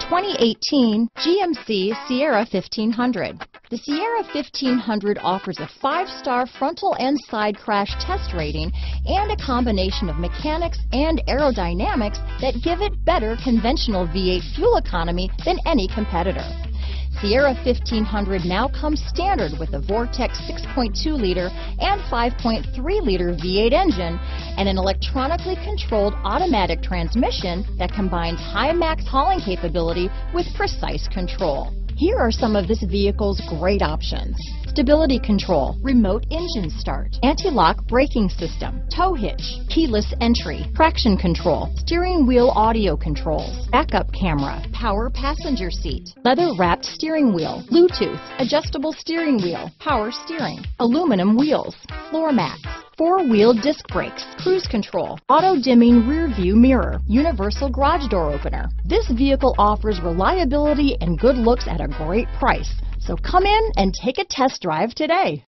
2018 GMC Sierra 1500. The Sierra 1500 offers a 5-star frontal and side crash test rating and a combination of mechanics and aerodynamics that give it better conventional V8 fuel economy than any competitor. Sierra 1500 now comes standard with a Vortex 6.2-liter and 5.3-liter V8 engine and an electronically controlled automatic transmission that combines high max hauling capability with precise control. Here are some of this vehicle's great options: stability control, remote engine start, anti-lock braking system, tow hitch, keyless entry, traction control, steering wheel audio controls, backup camera, power passenger seat, leather-wrapped steering wheel, Bluetooth, adjustable steering wheel, power steering, aluminum wheels, floor mats, four-wheel disc brakes, cruise control, auto-dimming rear-view mirror, universal garage door opener. This vehicle offers reliability and good looks at a great price. So come in and take a test drive today.